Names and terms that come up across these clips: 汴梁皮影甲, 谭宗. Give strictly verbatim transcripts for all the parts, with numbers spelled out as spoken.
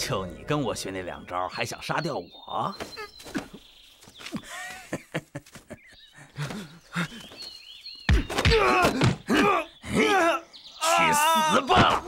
就你跟我学那两招，还想杀掉我？去死吧！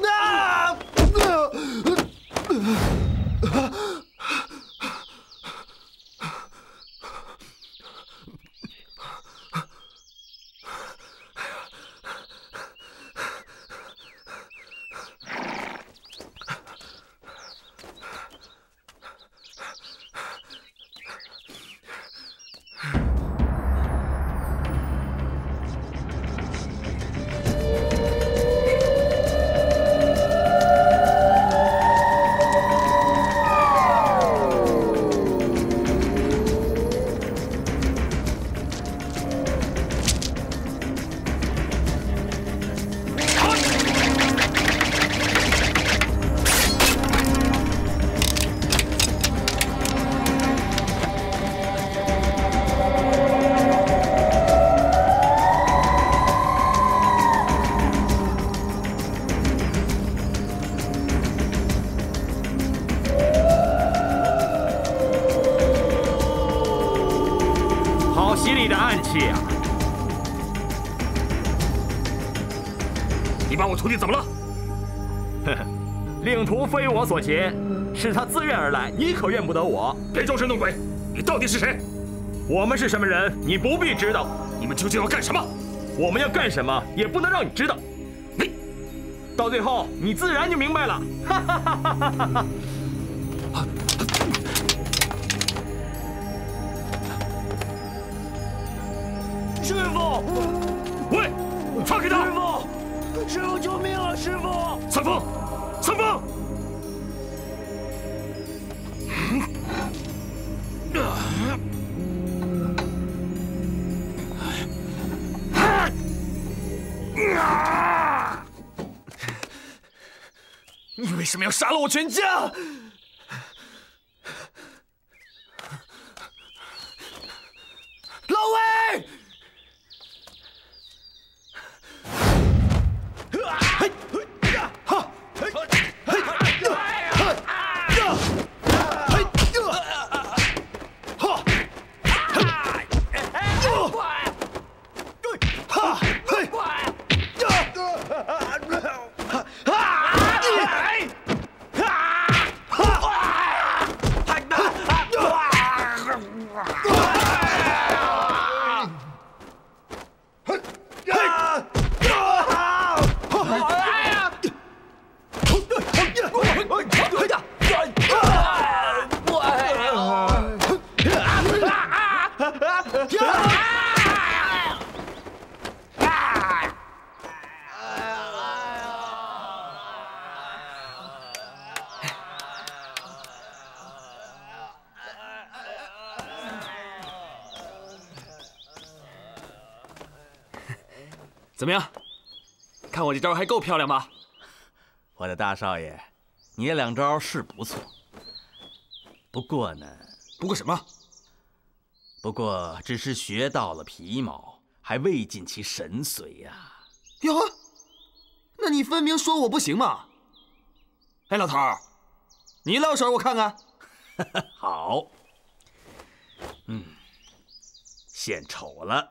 所劫是他自愿而来，你可怨不得我。别装神弄鬼，你到底是谁？我们是什么人，你不必知道。你们究竟要干什么？我们要干什么，也不能让你知道。你到最后，你自然就明白了。哈哈哈哈哈哈！ 为什么要杀了我全家？ 怎么样？看我这招还够漂亮吧？我的大少爷，你这两招是不错。不过呢？不过什么？不过只是学到了皮毛，还未尽其神髓呀、啊。哟，那你分明说我不行嘛！哎，老头儿，你露手我看看。好。嗯，献丑了。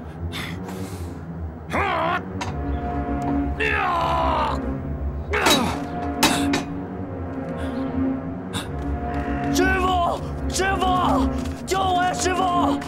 师傅，师傅，救我呀，师傅！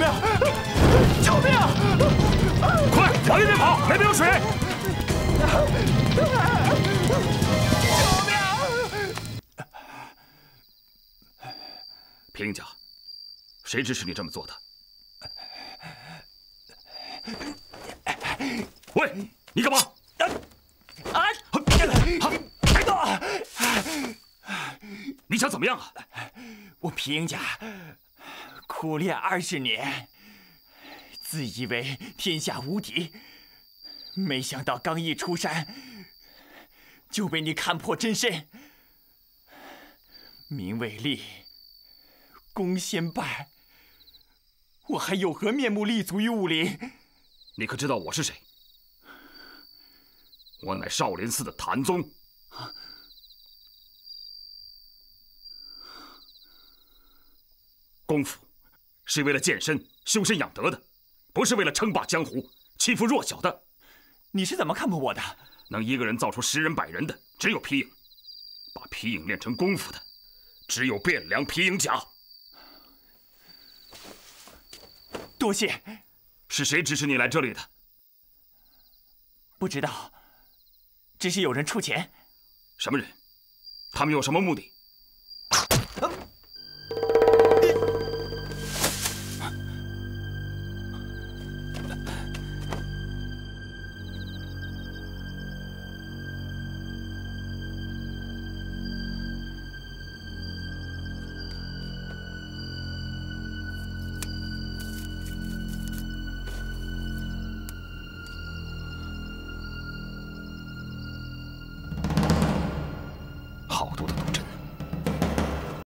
命！救命！快，老爷别跑，那边有水！救命！平家，谁指使你这么做的？喂，你干嘛？啊！别动！你想怎么样啊？我平家。 苦练二十年，自以为天下无敌，没想到刚一出山就被你看破真身。名未立，功先败，我还有何面目立足于武林？你可知道我是谁？我乃少林寺的谭宗。啊 功夫是为了健身、修身养德的，不是为了称霸江湖、欺负弱小的。你是怎么看破我的？能一个人造出十人百人的，只有皮影；把皮影练成功夫的，只有汴梁皮影甲。多谢。是谁指使你来这里的？不知道，只是有人出钱。什么人？他们有什么目的？